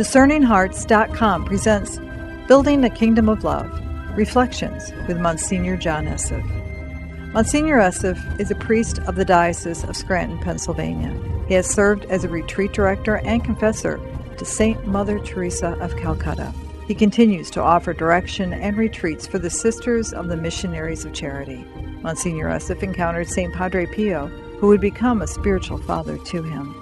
DiscerningHearts.com presents Building the Kingdom of Love, Reflections with Monsignor John Esseff. Monsignor Esseff is a priest of the Diocese of Scranton, Pennsylvania. He has served as a retreat director and confessor to St. Mother Teresa of Calcutta. He continues to offer direction and retreats for the Sisters of the Missionaries of Charity. Monsignor Esseff encountered St. Padre Pio, who would become a spiritual father to him.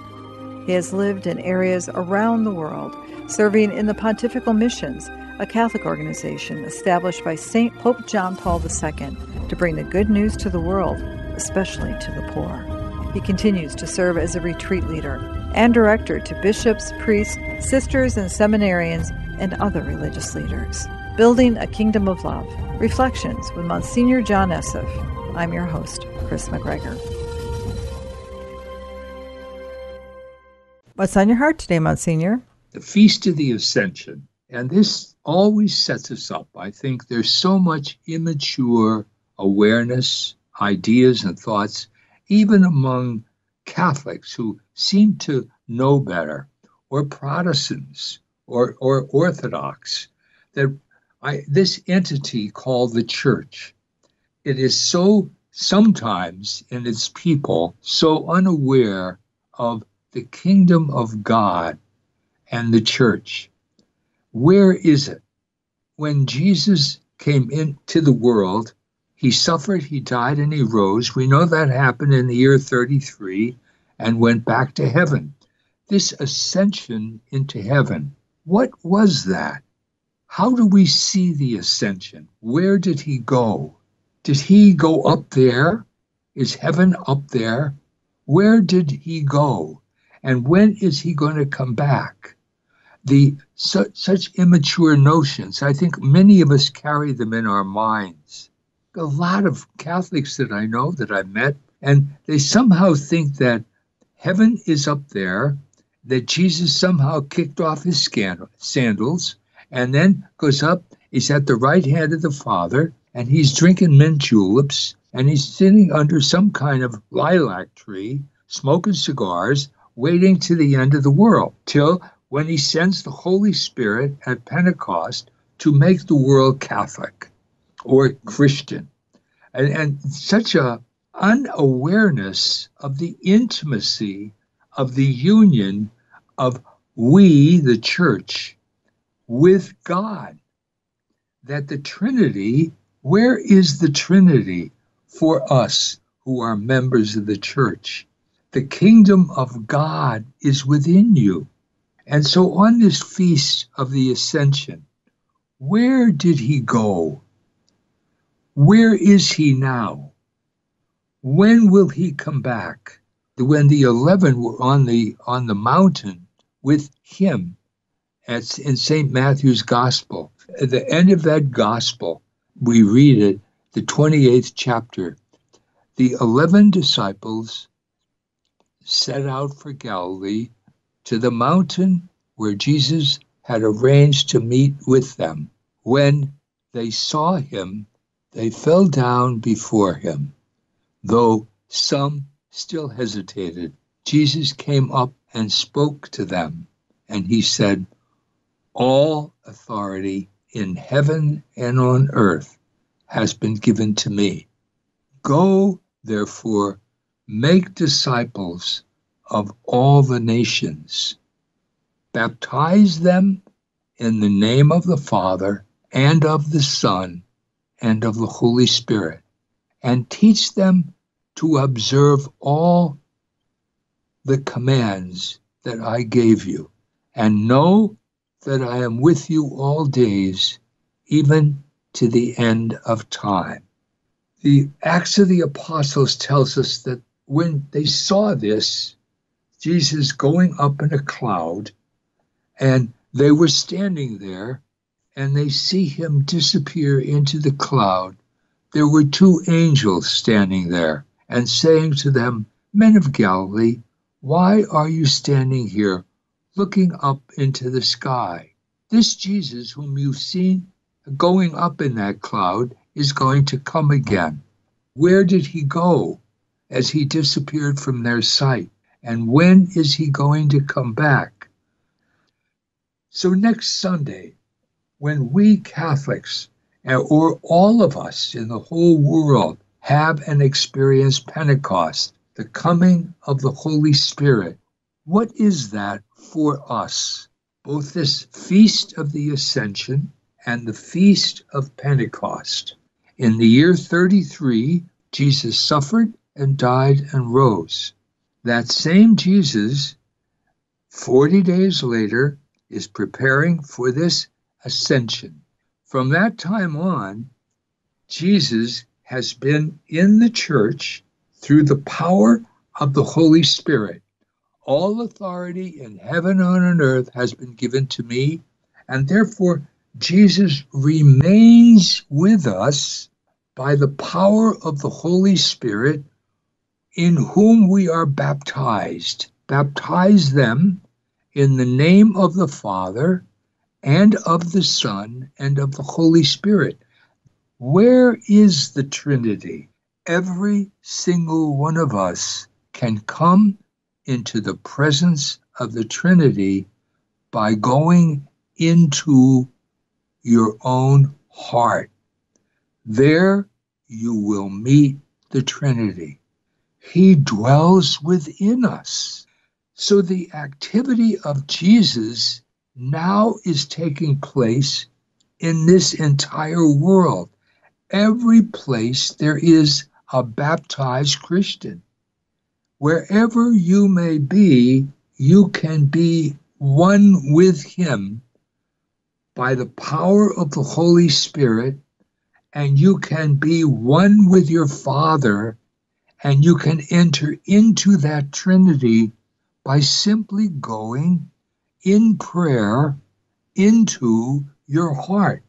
He has lived in areas around the world, serving in the Pontifical Missions, a Catholic organization established by St. Pope John Paul II to bring the good news to the world, especially to the poor. He continues to serve as a retreat leader and director to bishops, priests, sisters, and seminarians, and other religious leaders. Building a Kingdom of Love, Reflections with Monsignor John Esseff. I'm your host, Kris McGregor. What's on your heart today, Monsignor? The Feast of the Ascension. And this always sets us up. I think there's so much immature awareness, ideas, and thoughts, even among Catholics who seem to know better, or Protestants, or Orthodox, that this entity called the Church, it is so, sometimes in its people, so unaware of the kingdom of God and the Church. Where is it? When Jesus came into the world, he suffered, he died, and he rose. We know that happened in the year 33 and went back to heaven. This ascension into heaven, what was that? How do we see the ascension? Where did he go? Did he go up there? Is heaven up there? Where did he go? And when is he going to come back? Such immature notions, I think many of us carry them in our minds. A lot of Catholics that I know, that I've met, and they somehow think that heaven is up there, that Jesus somehow kicked off his sandals, and then goes up, he's at the right hand of the Father, and he's drinking mint juleps, and he's sitting under some kind of lilac tree, smoking cigars, waiting to the end of the world, till when he sends the Holy Spirit at Pentecost to make the world Catholic or Christian. And such an unawareness of the intimacy of the union of we, the Church, with God. That the Trinity, where is the Trinity for us who are members of the Church? The kingdom of God is within you. And so on this Feast of the Ascension, where did he go? Where is he now? When will he come back? When the 11 were on the mountain with him in St. Matthew's Gospel, at the end of that Gospel, we read it, the 28th chapter, the 11 disciples set out for Galilee, to the mountain where Jesus had arranged to meet with them. When they saw him, they fell down before him, though some still hesitated. Jesus came up and spoke to them, and he said, "All authority in heaven and on earth has been given to me. Go, therefore, make disciples of all the nations, baptize them in the name of the Father and of the Son and of the Holy Spirit, and teach them to observe all the commands that I gave you, and know that I am with you all days, even to the end of time." The Acts of the Apostles tells us that when they saw this, Jesus going up in a cloud, and they were standing there, and they see him disappear into the cloud. There were two angels standing there and saying to them, "Men of Galilee, why are you standing here looking up into the sky? This Jesus whom you've seen going up in that cloud is going to come again." Where did he go as he disappeared from their sight? And when is he going to come back? So next Sunday, when we Catholics, or all of us in the whole world, have and experience Pentecost, the coming of the Holy Spirit, what is that for us? Both this Feast of the Ascension and the Feast of Pentecost. In the year 33, Jesus suffered and died and rose. That same Jesus, 40 days later, is preparing for this ascension. From that time on, Jesus has been in the church through the power of the Holy Spirit. All authority in heaven and on earth has been given to me, and therefore Jesus remains with us by the power of the Holy Spirit, in whom we are baptized. Baptize them in the name of the Father, and of the Son, and of the Holy Spirit. Where is the Trinity? Every single one of us can come into the presence of the Trinity by going into your own heart. There you will meet the Trinity. He dwells within us. So the activity of Jesus now is taking place in this entire world. Every place there is a baptized Christian. Wherever you may be, you can be one with him by the power of the Holy Spirit, and you can be one with your Father, and you can enter into that Trinity by simply going in prayer into your heart.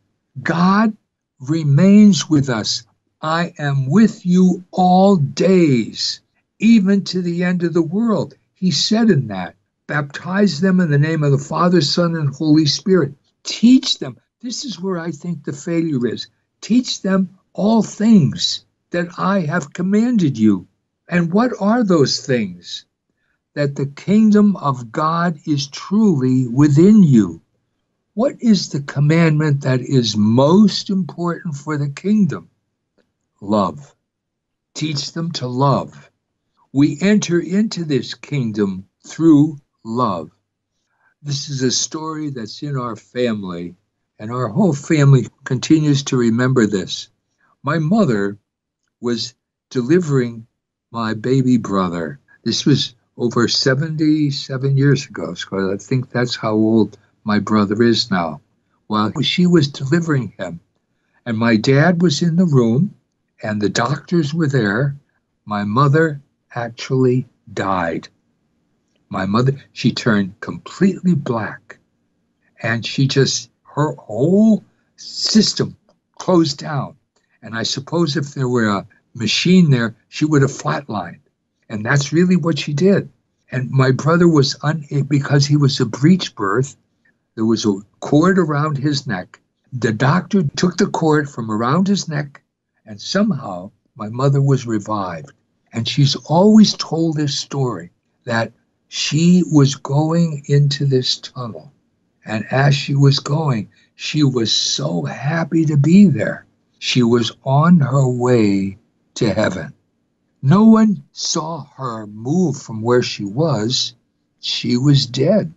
God remains with us. I am with you all days, even to the end of the world. He said in that, baptize them in the name of the Father, Son, and Holy Spirit. Teach them. This is where I think the failure is. Teach them all things that I have commanded you. And what are those things? That the kingdom of God is truly within you. What is the commandment that is most important for the kingdom? Love. Teach them to love. We enter into this kingdom through love. This is a story that's in our family, and our whole family continues to remember this. My mother was delivering my baby brother. This was over 77 years ago, so I think that's how old my brother is now. Well, she was delivering him, and my dad was in the room, and the doctors were there. My mother actually died. My mother, she turned completely black, and she just, her whole system closed down. And I suppose if there were a machine there, she would have flatlined. And that's really what she did. And my brother was, because he was a breech birth, there was a cord around his neck. The doctor took the cord from around his neck, and somehow my mother was revived. And she's always told this story, that she was going into this tunnel. And as she was going, she was so happy to be there. She was on her way to heaven. No one saw her move from where she was. She was dead.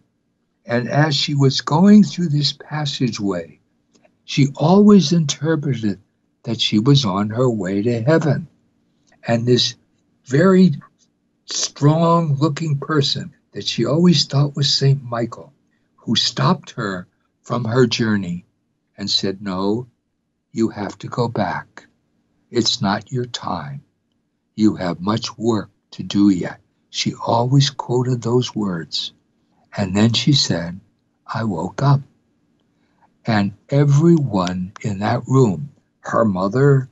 And as she was going through this passageway, she always interpreted that she was on her way to heaven. And this very strong-looking person that she always thought was St. Michael, who stopped her from her journey and said, no, you have to go back. It's not your time. You have much work to do yet. She always quoted those words. And then she said, I woke up. And everyone in that room, her mother,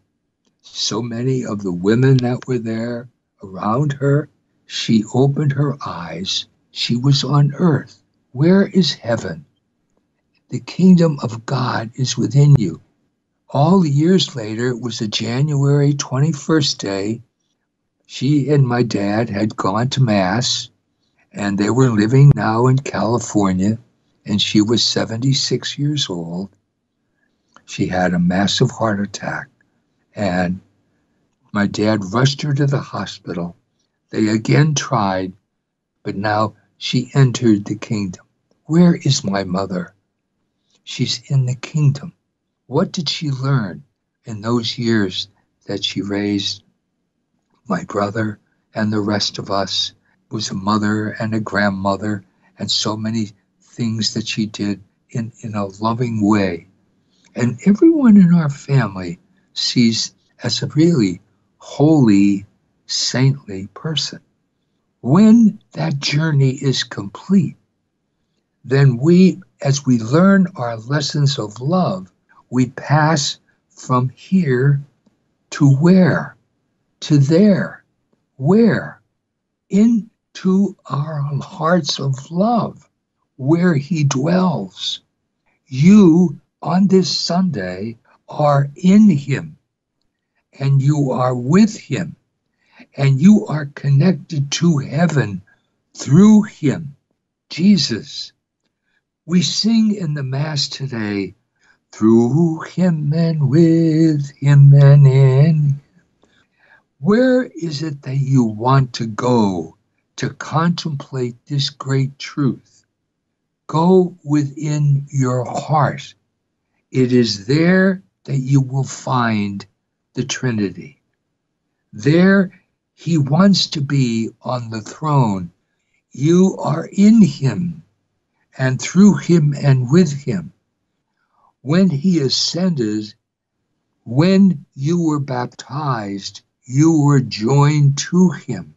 so many of the women that were there around her, she opened her eyes. She was on earth. Where is heaven? The kingdom of God is within you. All the years later, it was a January 21st day. She and my dad had gone to Mass, and they were living now in California, and she was 76 years old. She had a massive heart attack, and my dad rushed her to the hospital. They again tried, but now she entered the kingdom. Where is my mother? She's in the kingdom. What did she learn in those years that she raised my brother and the rest of us? It was a mother and a grandmother and so many things that she did in a loving way. And everyone in our family sees as a really holy, saintly person. When that journey is complete, then we, as we learn our lessons of love, we pass from here to where? To there. Where? Into our hearts of love, where he dwells. You, on this Sunday, are in him, and you are with him, and you are connected to heaven through him, Jesus. We sing in the Mass today, through him and with him and in him. Where is it that you want to go to contemplate this great truth? Go within your heart. It is there that you will find the Trinity. There he wants to be on the throne. You are in him, and through him and with him. When he ascended, when you were baptized, you were joined to him.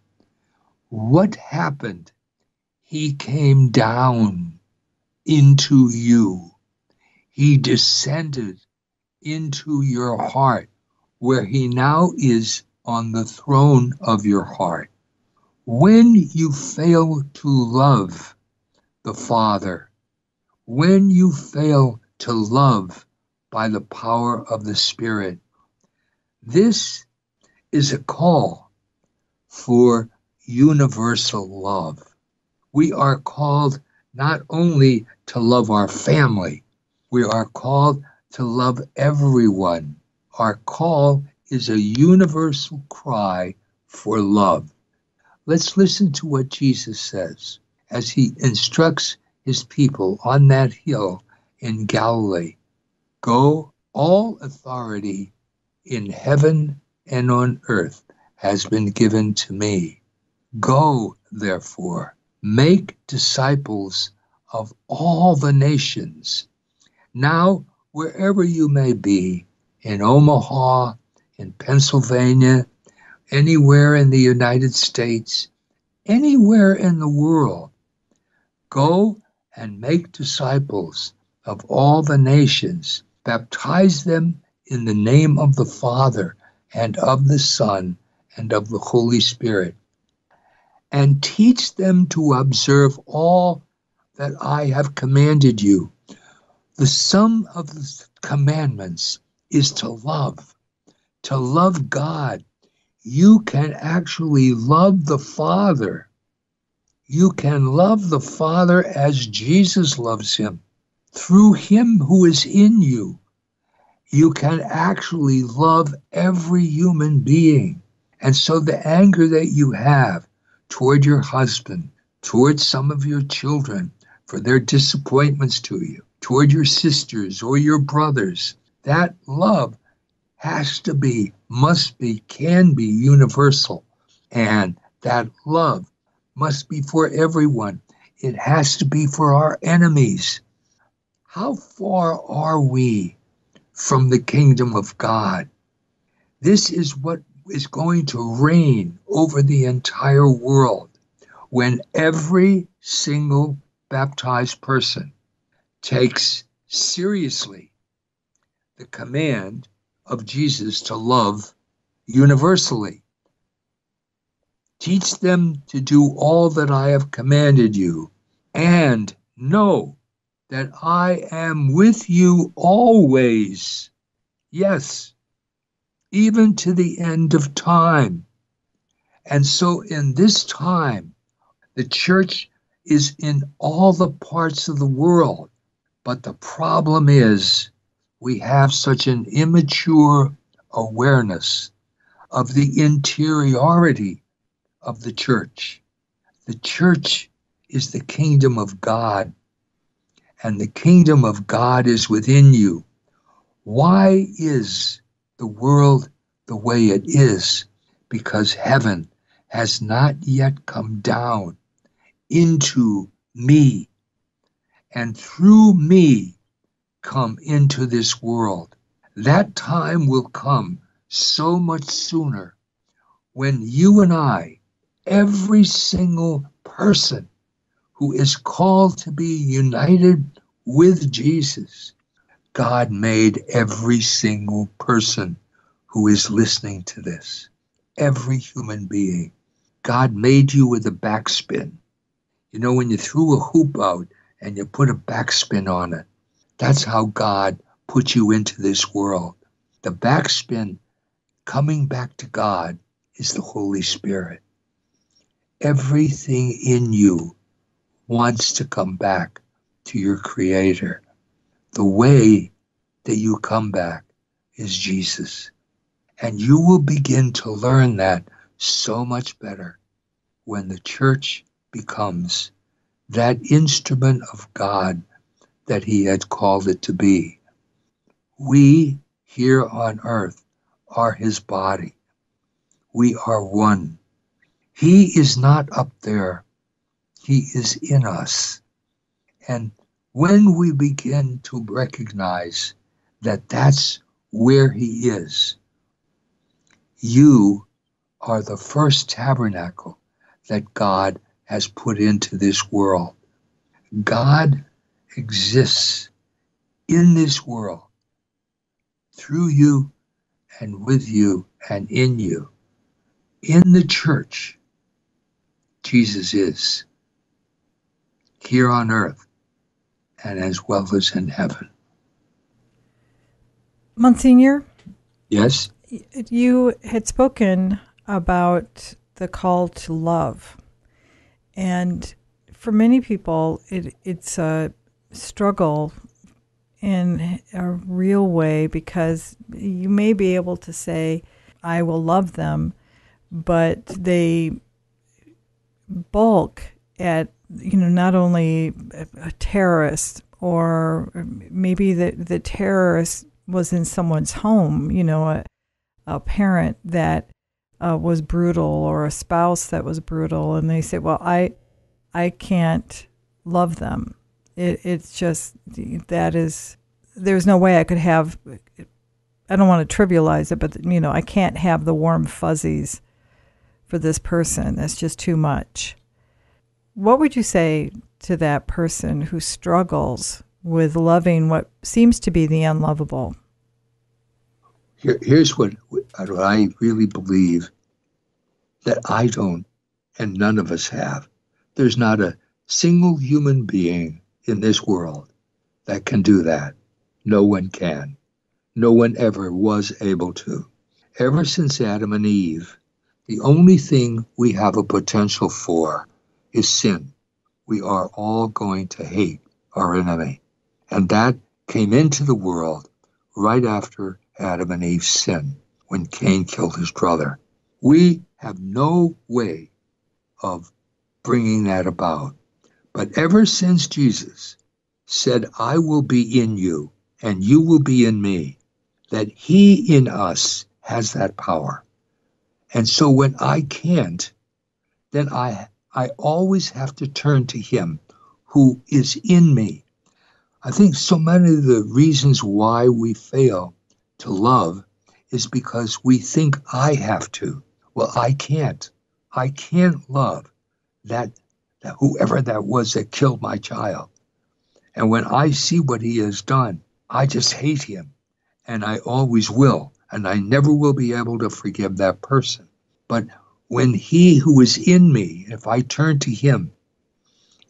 What happened? He came down into you. He descended into your heart, where he now is on the throne of your heart. When you fail to love the Father, when you fail to love by the power of the Spirit, this is a call for universal love. We are called not only to love our family, we are called to love everyone. Our call is a universal cry for love. Let's listen to what Jesus says as he instructs his people on that hill in Galilee. Go, all authority in heaven and on earth has been given to me. Go, therefore, make disciples of all the nations. Now, wherever you may be, in Omaha, in Pennsylvania, anywhere in the United States, anywhere in the world, go and make disciples of all the nations. Baptize them in the name of the Father and of the Son and of the Holy Spirit. And teach them to observe all that I have commanded you. The sum of the commandments is to love God. You can actually love the Father. You can love the Father as Jesus loves him, through him who is in you. You can actually love every human being. And so the anger that you have toward your husband, toward some of your children for their disappointments to you, toward your sisters or your brothers, that love has to be, must be, can be universal. And that love must be for everyone. It has to be for our enemies. How far are we from the kingdom of God? This is what is going to reign over the entire world when every single baptized person takes seriously the command of Jesus to love universally. Teach them to do all that I have commanded you, and know that I am with you always, yes, even to the end of time. And so in this time, the church is in all the parts of the world. But the problem is we have such an immature awareness of the interiority of the church. The church is the kingdom of God, and the kingdom of God is within you. Why is the world the way it is? Because heaven has not yet come down into me, and through me come into this world. That time will come so much sooner when you and I, every single person who is called to be united with Jesus, God made every single person who is listening to this, every human being. God made you with a backspin. You know, when you threw a hoop out and you put a backspin on it, that's how God put you into this world. The backspin coming back to God is the Holy Spirit. Everything in you wants to come back to your Creator. The way that you come back is Jesus. And you will begin to learn that so much better when the church becomes that instrument of God that He had called it to be. We here on earth are His body. We are one. He is not up there. He is in us. And when we begin to recognize that that's where He is, you are the first tabernacle that God has put into this world. God exists in this world, through you and with you and in you. In the church, Jesus is here on earth and as well as in heaven. Monsignor? Yes? You had spoken about the call to love. And for many people, it's a struggle in a real way, because you may be able to say, I will love them, but they balk at, you know, not only a terrorist, or maybe the terrorist was in someone's home, you know, a parent that was brutal, or a spouse that was brutal, and they say, well, I can't love them. It's just, that is, there's no way I could have, I don't want to trivialize it, but, you know, I can't have the warm fuzzies for this person. That's just too much. What would you say to that person who struggles with loving what seems to be the unlovable? Here's what I really believe that I don't, and none of us have. There's not a single human being in this world that can do that. No one can. No one ever was able to. Ever since Adam and Eve, the only thing we have a potential for is sin. We are all going to hate our enemy. And that came into the world right after Adam and Eve's sin, when Cain killed his brother. We have no way of bringing that about. But ever since Jesus said, I will be in you and you will be in me, that He in us has that power. And so when I can't, then I always have to turn to Him who is in me. I think so many of the reasons why we fail to love is because we think I have to. Well, I can't. I can't love that whoever that was that killed my child. And when I see what he has done, I just hate him. And I always will. And I never will be able to forgive that person. But when He who is in me, if I turn to Him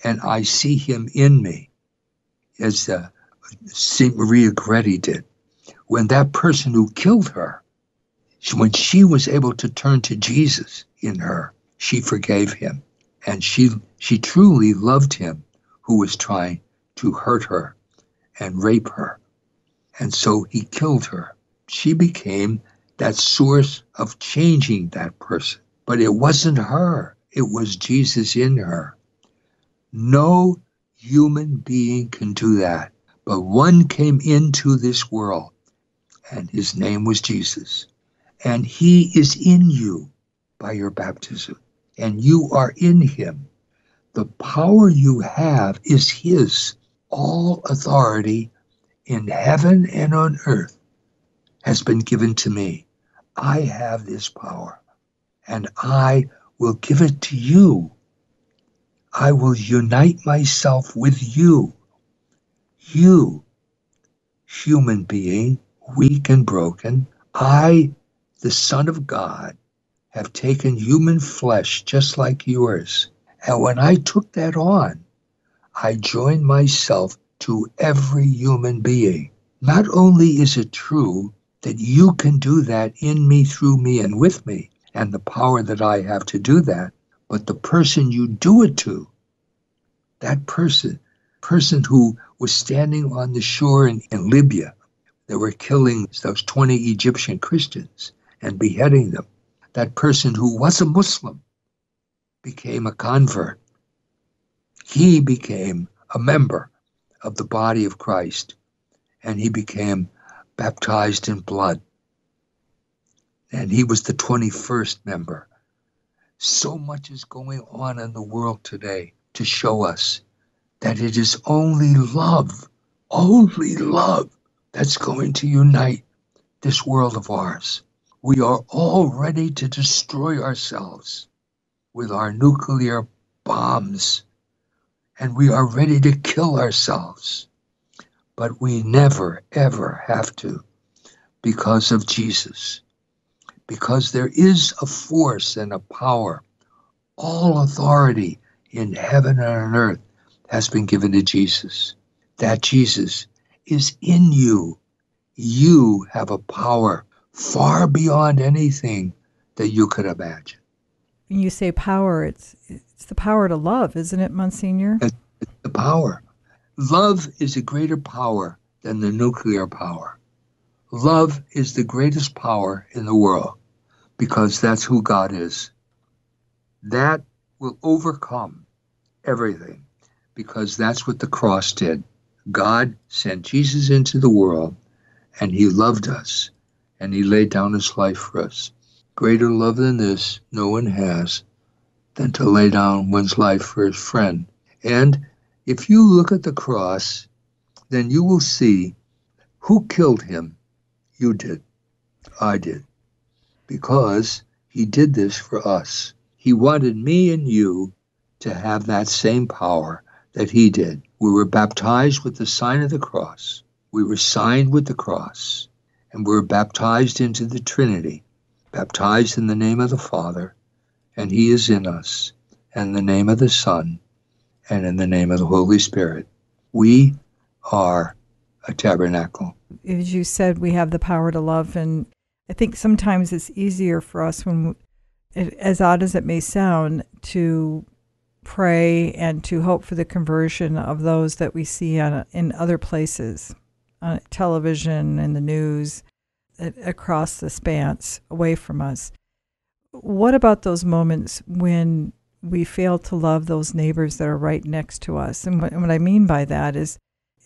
and I see Him in me, as St. Maria Goretti did, when that person who killed her, when she was able to turn to Jesus in her, she forgave him. And she She truly loved him who was trying to hurt her and rape her. And so he killed her. She became that source of changing that person. But it wasn't her. It was Jesus in her. No human being can do that. But one came into this world, and his name was Jesus. And he is in you by your baptism, and you are in him. The power you have is his. All authority in heaven and on earth has been given to me. I have this power, and I will give it to you. I will unite myself with you. You, human being, weak and broken, I, the Son of God, have taken human flesh just like yours. And when I took that on, I joined myself to every human being. Not only is it true that you can do that in me, through me, and with me, and the power that I have to do that, but the person you do it to, that person who was standing on the shore in Libya, they were killing those 20 Egyptian Christians and beheading them. That person who was a Muslim became a convert. He became a member of the body of Christ, and he became baptized in blood. And he was the 21st member. So much is going on in the world today to show us that it is only love, that's going to unite this world of ours. We are all ready to destroy ourselves with our nuclear bombs, and we are ready to kill ourselves. But we never, ever have to, because of Jesus. Because there is a force and a power. All authority in heaven and on earth has been given to Jesus. That Jesus is in you. You have a power far beyond anything that you could imagine. When you say power, it's the power to love, isn't it, Monsignor? It's the power. Love is a greater power than the nuclear power. Love is the greatest power in the world, because that's who God is. That will overcome everything, because that's what the cross did. God sent Jesus into the world, and he loved us, and he laid down his life for us. Greater love than this no one has, than to lay down one's life for his friend. And if you look at the cross, then you will see who killed him. You did. I did. Because he did this for us. He wanted me and you to have that same power that he did. We were baptized with the sign of the cross. We were signed with the cross. And we were baptized into the Trinity. Baptized in the name of the Father, and he is in us, and in the name of the Son, and in the name of the Holy Spirit. We are a tabernacle. As you said, we have the power to love, and I think sometimes it's easier for us, when, as odd as it may sound, to pray and to hope for the conversion of those that we see in other places, on television, in the news, across the expanse, away from us. What about those moments when we fail to love those neighbors that are right next to us? And what I mean by that is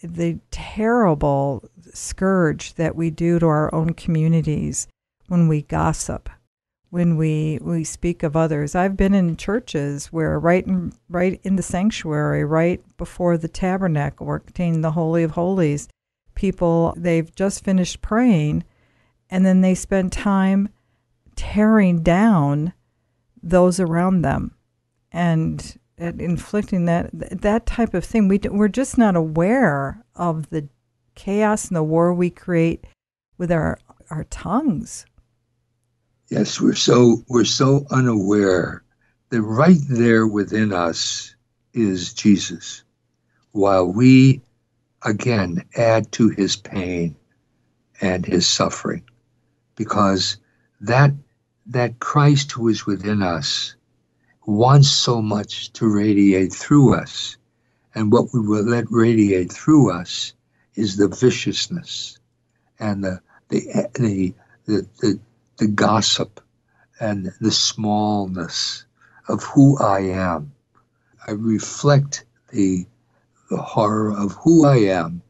the terrible scourge that we do to our own communities when we gossip, when we speak of others. I've been in churches where right in the sanctuary, right before the tabernacle, or contained the Holy of Holies, people, they've just finished praying, and then they spend time tearing down those around them and inflicting that type of thing. We're just not aware of the chaos and the war we create with our tongues. Yes, we're so unaware that right there within us is Jesus, while we again add to his pain and his suffering, because that Christ who is within us, wants so much to radiate through us. And what we will let radiate through us is the viciousness and the gossip and the smallness of who I am. I reflect the horror of who I am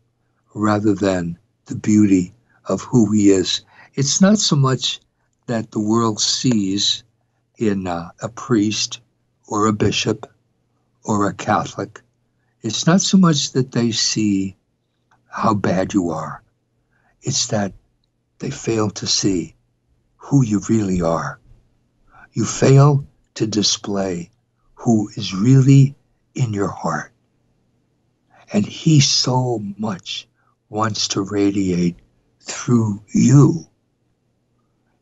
rather than the beauty of who he is. It's not so much that the world sees in a priest or a bishop or a Catholic. It's not so much that they see how bad you are. It's that they fail to see who you really are. You fail to display who is really in your heart. And he so much wants to radiate through you.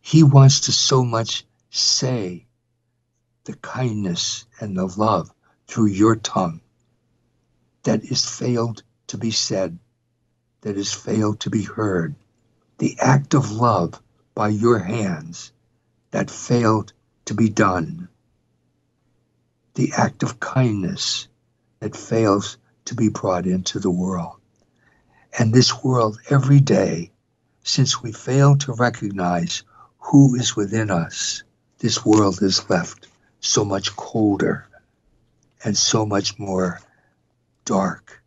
He wants to so much say the kindness and the love through your tongue that is failed to be said, that is failed to be heard. The act of love by your hands that failed to be done. The act of kindness that fails to be brought into the world. And this world every day, since we fail to recognize who is within us, this world is left so much colder and so much more dark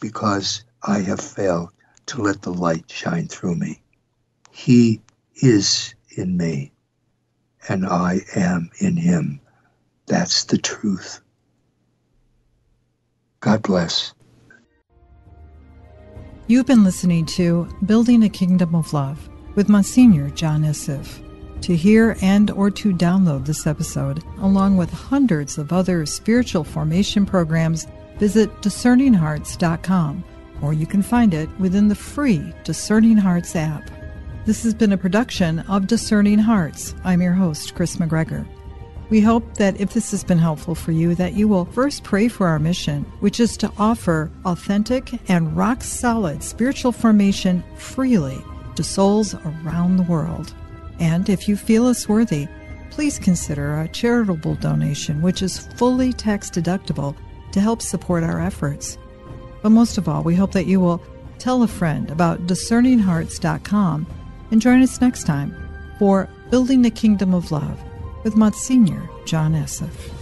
because I have failed to let the light shine through me. He is in me, and I am in him. That's the truth. God bless. You've been listening to Building a Kingdom of Love with Monsignor John Esseff. To hear and or to download this episode, along with hundreds of other spiritual formation programs, visit DiscerningHearts.com, or you can find it within the free Discerning Hearts app. This has been a production of Discerning Hearts. I'm your host, Kris McGregor. We hope that if this has been helpful for you, that you will first pray for our mission, which is to offer authentic and rock-solid spiritual formation freely to souls around the world. And if you feel us worthy, please consider a charitable donation, which is fully tax-deductible, to help support our efforts. But most of all, we hope that you will tell a friend about DiscerningHearts.com and join us next time for Building the Kingdom of Love with Monsignor John Esseff.